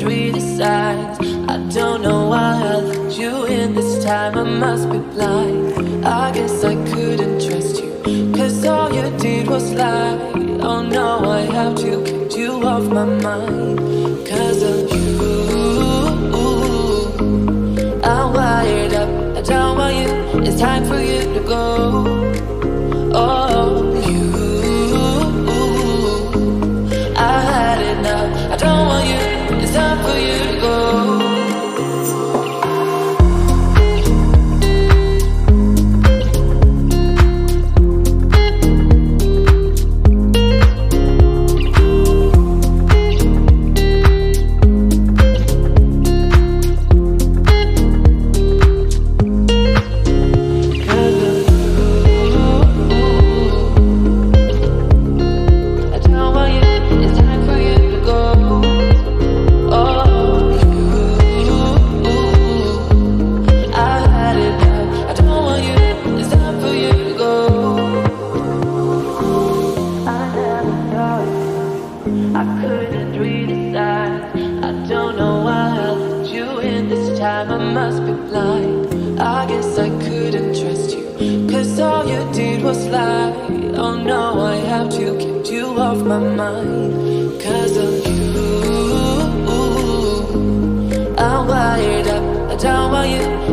can't read the signs. I don't know why I let you in this time. I must be blind. I guess I couldn't trust you, cause all you did was lie. Oh no, I have to get you off my mind. Cause of you I'm wired up, I don't want you. It's time for you to go. Oh, you I had enough, I don't want you. It's time for you to go.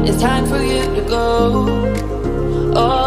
It's time for you to go. Oh.